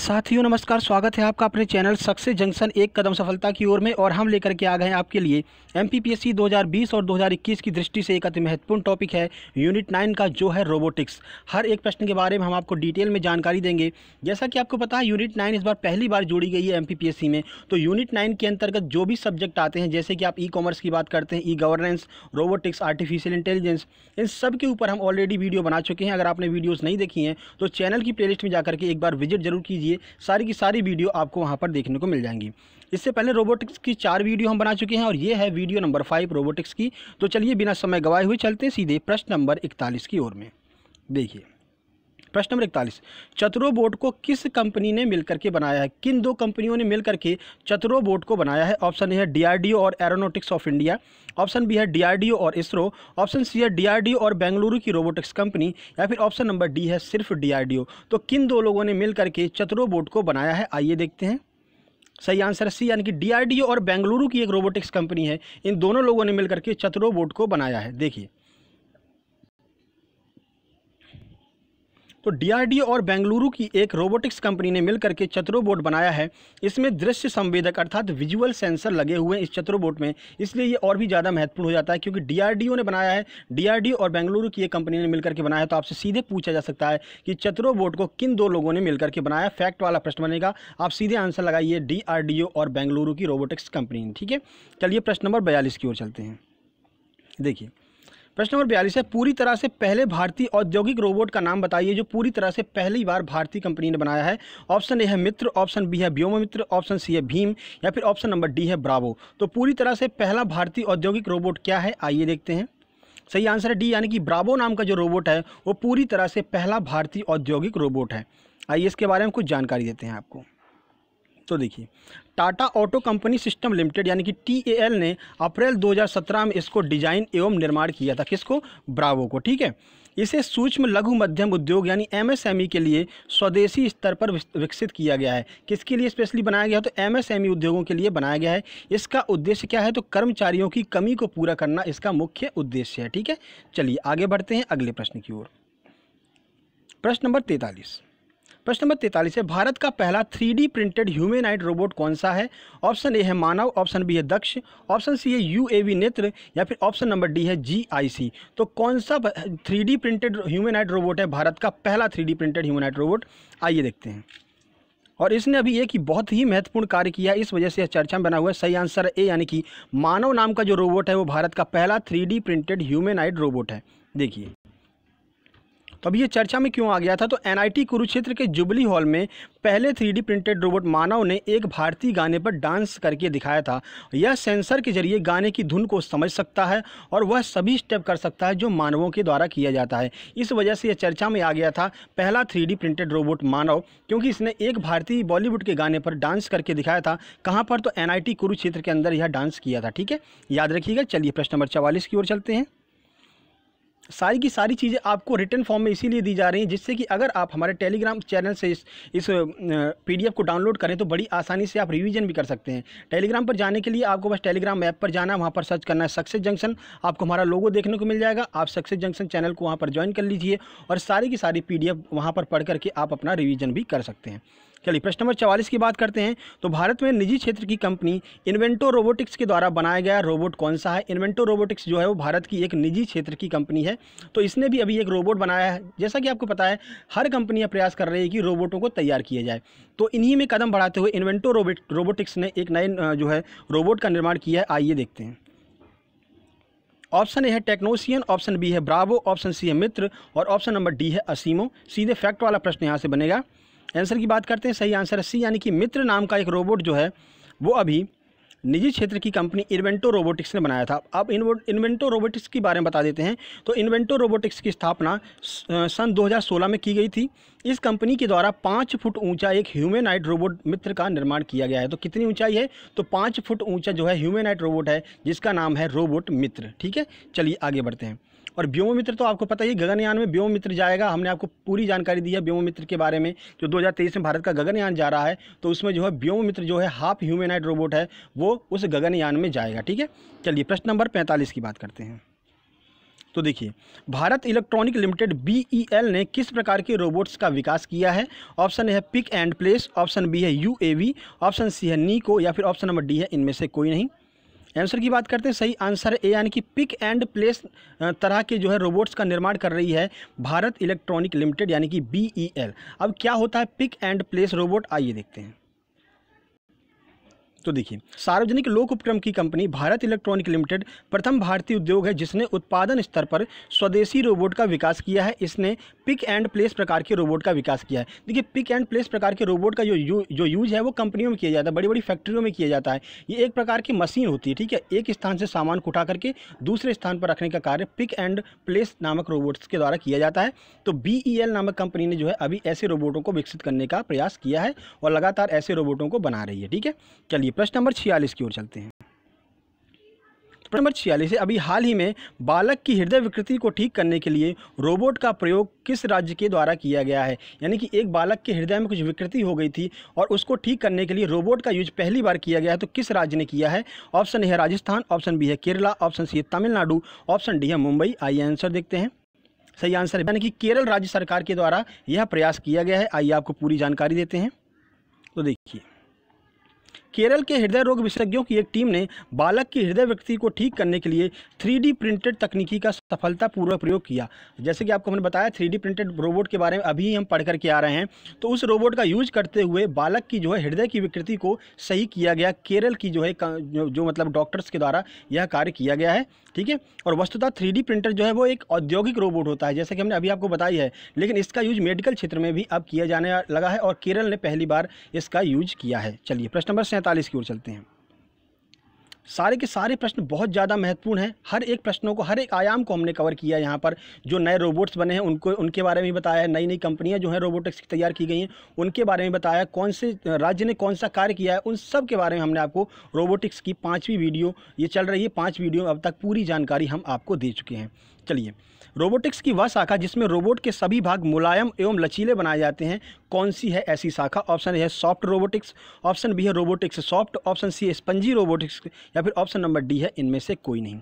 साथियों नमस्कार, स्वागत है आपका अपने चैनल सक्सेस जंक्शन एक कदम सफलता की ओर में। और हम लेकर के आ गए हैं आपके लिए एमपीपीएससी 2020 और 2021 की दृष्टि से एक अति महत्वपूर्ण टॉपिक है यूनिट 9 का, जो है रोबोटिक्स। हर एक प्रश्न के बारे में हम आपको डिटेल में जानकारी देंगे। जैसा कि आपको पता है यूनिट 9 इस बार पहली बार जोड़ी गई है एमपीपीएससी में। तो यूनिट 9 के अंतर्गत जो भी सब्जेक्ट आते हैं, जैसे कि आप ई कॉमर्स की बात करते हैं, e governance, robotics, artificial intelligence, इन सब के ऊपर हम ऑलरेडी वीडियो बना चुके हैं। अगर आपने वीडियोज़ नहीं देखी हैं तो चैनल की प्लेलिस्ट में जाकर के एक बार विजिट जरूर कीजिए, सारी की सारी वीडियो आपको वहां पर देखने को मिल जाएंगी। इससे पहले रोबोटिक्स की 4 वीडियो हम बना चुके हैं और ये है वीडियो नंबर 5 रोबोटिक्स की। तो चलिए बिना समय गवाए हुए चलते हैं सीधे प्रश्न नंबर 41 की ओर में। देखिए प्रश्न नंबर 41, चतुरो बोट को किस कंपनी ने मिलकर के बनाया है? किन दो कंपनियों ने मिलकर के चतुरो बोट को बनाया है? ऑप्शन ए है डीआरडीओ और aeronautics of India, option B है डीआरडीओ और इसरो, ऑप्शन सी है डीआरडीओ और बेंगलुरु की रोबोटिक्स कंपनी, या फिर ऑप्शन नंबर डी है सिर्फ डीआरडीओ। तो किन दो लोगों ने मिलकर के चतुरो बोट को बनाया है, आइए देखते हैं। सही आंसर सी, यानी कि डीआरडीओ और बेंगलुरु की एक रोबोटिक्स कंपनी है, इन दोनों लोगों ने मिलकर के चतुरो बोट को बनाया है। देखिए तो डीआरडीओ और बेंगलुरु की एक रोबोटिक्स कंपनी ने मिलकर के चतुरो बोट बनाया है। इसमें दृश्य संवेदक अर्थात विजुअल सेंसर लगे हुए हैं इस चतुरो बोट में, इसलिए ये और भी ज़्यादा महत्वपूर्ण हो जाता है क्योंकि डीआरडीओ ने बनाया है, डीआरडीओ और बेंगलुरु की एक कंपनी ने मिलकर के बनाया है। तो आपसे सीधे पूछा जा सकता है कि चतुरो बोट को किन दो लोगों ने मिलकर के बनाया, फैक्ट वाला प्रश्न बनेगा। आप सीधे आंसर लगाइए डीआरडीओ और बेंगलुरु की रोबोटिक्स कंपनी ने। ठीक है, चलिए प्रश्न नंबर 42 की ओर चलते हैं। देखिए प्रश्न नंबर 42 है, पूरी तरह से पहले भारतीय औद्योगिक रोबोट का नाम बताइए जो पूरी तरह से पहली बार भारतीय कंपनी ने बनाया है। ऑप्शन ए है मित्र, ऑप्शन बी है व्योममित्र, ऑप्शन सी है भीम, या फिर ऑप्शन नंबर डी है ब्रावो। तो पूरी तरह से पहला भारतीय औद्योगिक रोबोट क्या है, आइए देखते हैं। सही आंसर है डी, यानी कि ब्रावो नाम का जो रोबोट है वो पूरी तरह से पहला भारतीय औद्योगिक रोबोट है। आइए इसके बारे में कुछ जानकारी देते हैं आपको। तो देखिए Tata auto company system limited यानी कि TAL ने अप्रैल 2017 में इसको डिजाइन एवं निर्माण किया था। किसको? ब्रावो को। ठीक है, इसे सूक्ष्म लघु मध्यम उद्योग यानी MSME के लिए स्वदेशी स्तर पर विकसित किया गया है। किसके लिए स्पेशली बनाया गया है? तो MSME उद्योगों के लिए बनाया गया है। इसका उद्देश्य क्या है? तो कर्मचारियों की कमी को पूरा करना इसका मुख्य उद्देश्य है। ठीक है, चलिए आगे बढ़ते हैं अगले प्रश्न की ओर। प्रश्न नंबर 43, प्रश्न नंबर 43 है, भारत का पहला 3D प्रिंटेड ह्यूमेनाइड रोबोट कौन सा है? ऑप्शन ए है मानव, ऑप्शन बी है दक्ष, ऑप्शन सी है UAV नेत्र, या फिर ऑप्शन नंबर डी है GIC। तो कौन सा 3D प्रिंटेड ह्यूमेनाइड रोबोट है भारत का पहला 3D प्रिंटेड ह्यूमेनाइड रोबोट, आइए देखते हैं। और इसने अभी एक ही बहुत ही महत्वपूर्ण कार्य किया, इस वजह से यह चर्चा में बना हुआ है। सही आंसर है ए, यानी कि मानव नाम का जो रोबोट है वो भारत का पहला 3D प्रिंटेड ह्यूमेनाइड रोबोट है। देखिए तो अभी ये चर्चा में क्यों आ गया था? तो NIT कुरुक्षेत्र के जुबली हॉल में पहले 3D प्रिंटेड रोबोट मानव ने एक भारतीय गाने पर डांस करके दिखाया था। यह सेंसर के जरिए गाने की धुन को समझ सकता है और वह सभी स्टेप कर सकता है जो मानवों के द्वारा किया जाता है। इस वजह से यह चर्चा में आ गया था पहला 3D प्रिंटेड रोबोट मानव, क्योंकि इसने एक भारतीय बॉलीवुड के गाने पर डांस करके दिखाया था। कहाँ पर? तो NIT कुरुक्षेत्र के अंदर यह डांस किया था। ठीक है, याद रखिएगा। चलिए प्रश्न नंबर 44 की ओर चलते हैं। सारी की सारी चीज़ें आपको रिटर्न फॉर्म में इसीलिए दी जा रही हैं जिससे कि अगर आप हमारे टेलीग्राम चैनल से इस PDF को डाउनलोड करें तो बड़ी आसानी से आप रिवीजन भी कर सकते हैं। टेलीग्राम पर जाने के लिए आपको बस टेलीग्राम ऐप पर जाना, वहाँ पर सर्च करना है सक्सेस जंक्शन, आपको हमारा लोगो देखने को मिल जाएगा। आप सक्सेस जंक्शन चैनल को वहाँ पर ज्वाइन कर लीजिए और सारी की सारी PDF वहाँ पर पढ़ करके आप अपना रिवीजन भी कर सकते हैं। चलिए प्रश्न नंबर 44 की बात करते हैं। तो भारत में निजी क्षेत्र की कंपनी इन्वेंटो रोबोटिक्स के द्वारा बनाया गया रोबोट कौन सा है? इन्वेंटो रोबोटिक्स जो है वो भारत की एक निजी क्षेत्र की कंपनी है। तो इसने भी अभी एक रोबोट बनाया है। जैसा कि आपको पता है हर कंपनी प्रयास कर रही है कि रोबोटों को तैयार किया जाए, तो इन्हीं में कदम बढ़ाते हुए इन्वेंटो रोबोटिक्स ने एक नए जो है रोबोट का निर्माण किया है। आइए देखते हैं। ऑप्शन ए है टेक्नोशियन, ऑप्शन बी है ब्रावो, ऑप्शन सी है मित्र, और ऑप्शन नंबर डी है असीमो। सीधे फैक्ट वाला प्रश्न यहाँ से बनेगा। आंसर की बात करते हैं। सही आंसर सी, यानी कि मित्र नाम का एक रोबोट जो है वो अभी निजी क्षेत्र की कंपनी इन्वेंटो रोबोटिक्स ने बनाया था। अब इन्वेंटो रोबोटिक्स के बारे में बता देते हैं। तो इन्वेंटो रोबोटिक्स की स्थापना सन 2016 में की गई थी। इस कंपनी के द्वारा 5 फुट ऊंचा एक ह्यूमेनाइड रोबोट मित्र का निर्माण किया गया है। तो कितनी ऊंचाई है? तो 5 फुट ऊँचा जो है ह्यूमेनाइड रोबोट है जिसका नाम है रोबोट मित्र। ठीक है, चलिए आगे बढ़ते हैं। और व्योममित्र तो आपको पता ही, गगनयान में व्योममित्र जाएगा। हमने आपको पूरी जानकारी दी है व्योममित्र के बारे में, जो 2023 में भारत का गगनयान जा रहा है। तो उसमें जो है व्योममित्र जो है हाफ ह्यूमेनाइड रोबोट है वो उस गगनयान में जाएगा। ठीक है, चलिए प्रश्न नंबर 45 की बात करते हैं। तो देखिए, भारत इलेक्ट्रॉनिक लिमिटेड BEL ने किस प्रकार के रोबोट्स का विकास किया है? ऑप्शन ए है pick and place, option B है UAV, ऑप्शन सी है नीको, या फिर ऑप्शन नंबर डी है इनमें से कोई नहीं। आंसर की बात करते हैं, सही आंसर है ए, यानी कि पिक एंड प्लेस तरह के जो है रोबोट्स का निर्माण कर रही है भारत इलेक्ट्रॉनिक लिमिटेड यानी कि BEL। अब क्या होता है पिक एंड प्लेस रोबोट, आइए देखते हैं। तो देखिए, सार्वजनिक लोक उपक्रम की कंपनी भारत इलेक्ट्रॉनिक लिमिटेड प्रथम भारतीय उद्योग है जिसने उत्पादन स्तर पर स्वदेशी रोबोट का विकास किया है। इसने पिक एंड प्लेस प्रकार के रोबोट का विकास किया है। देखिए, पिक एंड प्लेस प्रकार के रोबोट का जो यूज है वो कंपनियों में किया जाता है, बड़ी बड़ी फैक्ट्रियों में किया जाता है। ये एक प्रकार की मशीन होती है, ठीक है, एक स्थान से सामान को उठा करके दूसरे स्थान पर रखने का कार्य पिक एंड प्लेस नामक रोबोट्स के द्वारा किया जाता है। तो BEL नामक कंपनी ने जो है अभी ऐसे रोबोटों को विकसित करने का प्रयास किया है और लगातार ऐसे रोबोटों को बना रही है। ठीक है, चलिए प्रश्न नंबर 46 की ओर चलते हैं। प्रश्न नंबर 46 है, अभी हाल ही में बालक की हृदय विकृति को ठीक करने के लिए रोबोट का प्रयोग किस राज्य के द्वारा किया गया है? यानी कि एक बालक के हृदय में कुछ विकृति हो गई थी और उसको ठीक करने के लिए रोबोट का यूज पहली बार किया गया है, तो किस राज्य ने किया है? ऑप्शन ए है राजस्थान, ऑप्शन बी है केरला, ऑप्शन सी है तमिलनाडु, ऑप्शन डी है मुंबई। आइए आंसर देखते हैं। सही आंसर है यानी कि केरल राज्य सरकार के द्वारा यह प्रयास किया गया है। आइए आपको पूरी जानकारी देते हैं। तो देखिए, केरल के हृदय रोग विशेषज्ञों की एक टीम ने बालक की हृदय विकृति को ठीक करने के लिए 3D प्रिंटेड तकनीकी का सफलतापूर्वक प्रयोग किया। जैसे कि आपको हमने बताया 3D प्रिंटेड रोबोट के बारे में अभी हम पढ़ करके आ रहे हैं, तो उस रोबोट का यूज करते हुए बालक की जो है हृदय की विकृति को सही किया गया। केरल की जो है मतलब डॉक्टर्स के द्वारा यह कार्य किया गया है। ठीक है, और वस्तुतः 3D प्रिंटर जो है वो एक औद्योगिक रोबोट होता है, जैसे कि हमने अभी आपको बताई है, लेकिन इसका यूज मेडिकल क्षेत्र में भी अब किया जाने लगा है और केरल ने पहली बार इसका यूज किया है। चलिए प्रश्न नंबर 47 की ओर चलते हैं। सारे के सारे प्रश्न बहुत ज़्यादा महत्वपूर्ण हैं। हर एक प्रश्नों को, हर एक आयाम को हमने कवर किया है। यहाँ पर जो नए रोबोट्स बने हैं उनको, उनके बारे में बताया है। नई नई कंपनियाँ जो हैं रोबोटिक्स की तैयार की गई हैं उनके बारे में बताया है। कौन से राज्य ने कौन सा कार्य किया है उन सब के बारे में हमने आपको, रोबोटिक्स की 5वीं वीडियो ये चल रही है, 5 वीडियो अब तक पूरी जानकारी हम आपको दे चुके हैं। चलिए, रोबोटिक्स की वह शाखा जिसमें रोबोट के सभी भाग मुलायम एवं लचीले बनाए जाते हैं, कौन सी है ऐसी शाखा? ऑप्शन ए है सॉफ्ट रोबोटिक्स, ऑप्शन बी है रोबोटिक्स सॉफ्ट, ऑप्शन सी है स्पंजी रोबोटिक्स, या फिर ऑप्शन नंबर डी है इनमें से कोई नहीं।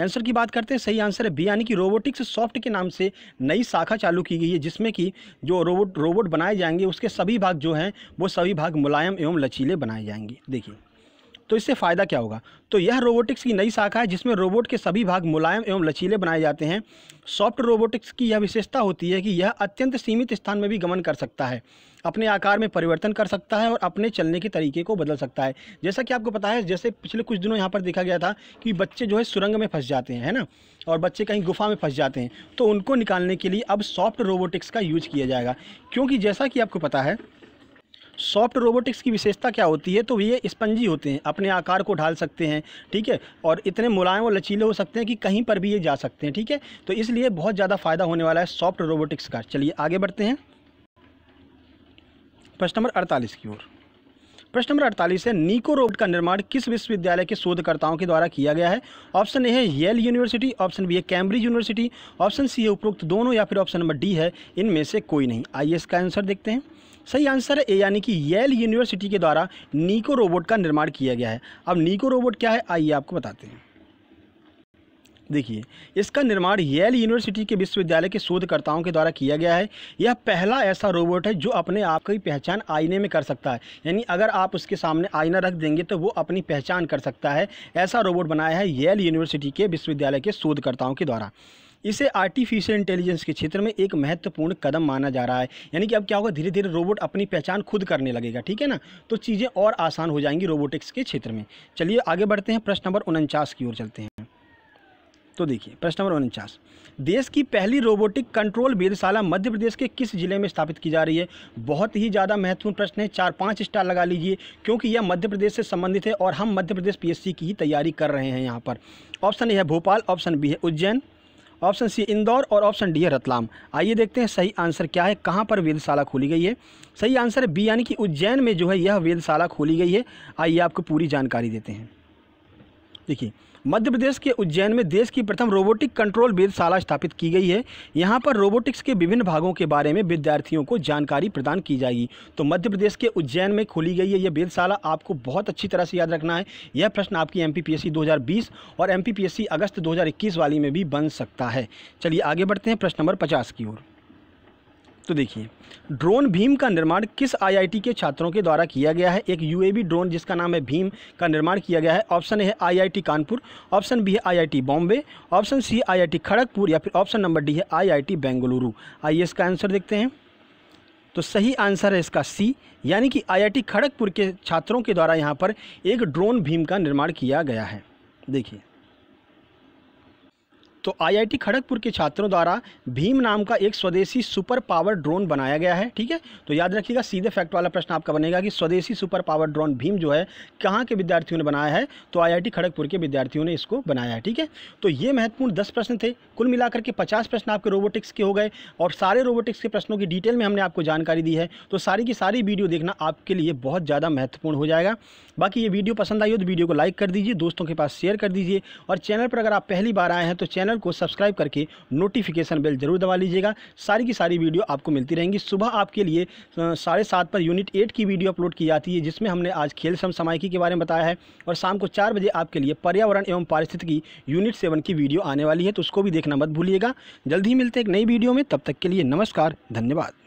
आंसर की बात करते हैं, सही आंसर है बी, यानी कि रोबोटिक्स सॉफ्ट के नाम से नई शाखा चालू की गई है जिसमें कि जो रोबोट बनाए जाएंगे उसके सभी भाग जो हैं वो सभी भाग मुलायम एवं लचीले बनाए जाएंगे। देखिए, तो इससे फ़ायदा क्या होगा? तो यह रोबोटिक्स की नई शाखा है जिसमें रोबोट के सभी भाग मुलायम एवं लचीले बनाए जाते हैं। सॉफ्ट रोबोटिक्स की यह विशेषता होती है कि यह अत्यंत सीमित स्थान में भी गमन कर सकता है, अपने आकार में परिवर्तन कर सकता है और अपने चलने के तरीके को बदल सकता है। जैसा कि आपको पता है, जैसे पिछले कुछ दिनों यहाँ पर देखा गया था कि बच्चे जो है सुरंग में फंस जाते हैं, है ना, और बच्चे कहीं गुफा में फंस जाते हैं, तो उनको निकालने के लिए अब सॉफ्ट रोबोटिक्स का यूज किया जाएगा। क्योंकि जैसा कि आपको पता है सॉफ्ट रोबोटिक्स की विशेषता क्या होती है, तो ये स्पंजी होते हैं, अपने आकार को ढाल सकते हैं, ठीक है, और इतने मुलायम और लचीले हो सकते हैं कि कहीं पर भी ये जा सकते हैं। ठीक है, तो इसलिए बहुत ज़्यादा फायदा होने वाला है सॉफ्ट रोबोटिक्स का। चलिए आगे बढ़ते हैं प्रश्न नंबर 48 की ओर। प्रश्न नंबर 48 है, नीको रोबोट का निर्माण किस विश्वविद्यालय के शोधकर्ताओं के द्वारा किया गया है? ऑप्शन ए है येल यूनिवर्सिटी, ऑप्शन बी है कैम्ब्रिज यूनिवर्सिटी, ऑप्शन सी है उपरोक्त दोनों, या फिर ऑप्शन नंबर डी है इनमें से कोई नहीं। आइए इसका आंसर देखते हैं। सही आंसर है ए, यानी कि येल यूनिवर्सिटी के द्वारा नीको रोबोट का निर्माण किया गया है। अब नीको रोबोट क्या है, आइए आपको बताते हैं। देखिए, इसका निर्माण येल यूनिवर्सिटी के विश्वविद्यालय के शोधकर्ताओं के द्वारा किया गया है। यह पहला ऐसा रोबोट है जो अपने आप की पहचान आईने में कर सकता है, यानी अगर आप उसके सामने आईना रख देंगे तो वो अपनी पहचान कर सकता है। ऐसा रोबोट बनाया है येल यूनिवर्सिटी के विश्वविद्यालय के शोधकर्ताओं के द्वारा। इसे आर्टिफिशियल इंटेलिजेंस के क्षेत्र में एक महत्वपूर्ण कदम माना जा रहा है, यानी कि अब क्या होगा, धीरे धीरे रोबोट अपनी पहचान खुद करने लगेगा। ठीक है ना, तो चीज़ें और आसान हो जाएंगी रोबोटिक्स के क्षेत्र में। चलिए आगे बढ़ते हैं, प्रश्न नंबर 49 की ओर चलते हैं। तो देखिए प्रश्न नंबर 49, देश की पहली रोबोटिक कंट्रोल वेधशाला मध्य प्रदेश के किस जिले में स्थापित की जा रही है? बहुत ही ज़्यादा महत्वपूर्ण प्रश्न है, 4-5 स्टार लगा लीजिए, क्योंकि यह मध्य प्रदेश से संबंधित है और हम मध्य प्रदेश PSC की ही तैयारी कर रहे हैं यहाँ पर। ऑप्शन ए है भोपाल, ऑप्शन बी है उज्जैन, ऑप्शन सी इंदौर, और ऑप्शन डी है रतलाम। आइए देखते हैं सही आंसर क्या है, कहाँ पर वेधशाला खोली गई है। सही आंसर है बी, यानी कि उज्जैन में जो है यह वेधशाला खोली गई है। आइए आपको पूरी जानकारी देते हैं। देखिए, मध्य प्रदेश के उज्जैन में देश की प्रथम रोबोटिक कंट्रोल वेधशाला स्थापित की गई है। यहाँ पर रोबोटिक्स के विभिन्न भागों के बारे में विद्यार्थियों को जानकारी प्रदान की जाएगी। तो मध्य प्रदेश के उज्जैन में खोली गई है यह वेधशाला, आपको बहुत अच्छी तरह से याद रखना है। यह प्रश्न आपकी MPPSC 2020 और MPPSC अगस्त 2021 वाली में भी बन सकता है। चलिए आगे बढ़ते हैं प्रश्न नंबर 50 की ओर। तो देखिए, ड्रोन भीम का निर्माण किस IIT के छात्रों के द्वारा किया गया है? एक UAV ड्रोन जिसका नाम है भीम का निर्माण किया गया है। ऑप्शन ए है IIT कानपुर, ऑप्शन बी है IIT बॉम्बे, ऑप्शन सी है IIT खड़गपुर, या फिर ऑप्शन नंबर डी है IIT बेंगलुरु। आइए इसका आंसर देखते हैं। तो सही आंसर है इसका सी, यानी कि IIT खड़गपुर के छात्रों के द्वारा यहाँ पर एक ड्रोन भीम का निर्माण किया गया है। देखिए, तो IIT खड़गपुर के छात्रों द्वारा भीम नाम का एक स्वदेशी सुपर पावर ड्रोन बनाया गया है। ठीक है, तो याद रखिएगा सीधे फैक्ट वाला प्रश्न आपका बनेगा कि स्वदेशी सुपर पावर ड्रोन भीम जो है कहाँ के विद्यार्थियों ने बनाया है? तो IIT खड़गपुर के विद्यार्थियों ने इसको बनाया है। ठीक है, तो ये महत्वपूर्ण 10 प्रश्न थे। कुल मिलाकर के 50 प्रश्न आपके रोबोटिक्स के हो गए और सारे रोबोटिक्स के प्रश्नों की डिटेल में हमने आपको जानकारी दी है। तो सारी की सारी वीडियो देखना आपके लिए बहुत ज़्यादा महत्वपूर्ण हो जाएगा। बाकी ये वीडियो पसंद आई हो तो वीडियो को लाइक कर दीजिए, दोस्तों के पास शेयर कर दीजिए, और चैनल पर अगर आप पहली बार आए हैं तो चैनल को सब्सक्राइब करके नोटिफिकेशन बेल जरूर दबा लीजिएगा। सारी की सारी वीडियो आपको मिलती रहेंगी। सुबह आपके लिए 7:30 पर यूनिट 8 की वीडियो अपलोड की जाती है, जिसमें हमने आज खेल समसामयिकी के बारे में बताया है, और शाम को 4 बजे आपके लिए पर्यावरण एवं पारिस्थितिकी यूनिट 7 की वीडियो आने वाली है, तो उसको भी देखना मत भूलिएगा। जल्द ही मिलते हैं एक नई वीडियो में, तब तक के लिए नमस्कार, धन्यवाद।